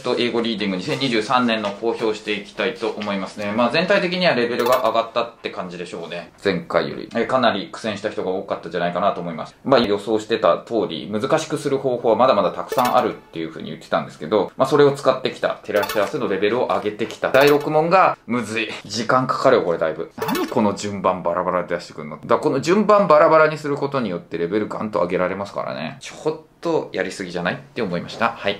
スト英語リーディング2023年の公表をしていきたいと思いますね。まあ全体的にはレベルが上がったって感じでしょうね。前回より。かなり苦戦した人が多かったんじゃないかなと思います。まあ予想してた通り、難しくする方法はまだまだたくさんあるっていうふうに言ってたんですけど、まあそれを使ってきた。照らし合わせのレベルを上げてきた。第6問がむずい。時間かかるよ、これだいぶ。何この順番バラバラで出してくるの。だからこの順番バラバラにすることによってレベルガンと上げられますからね。ちょっとやりすぎじゃないって思いました。はい。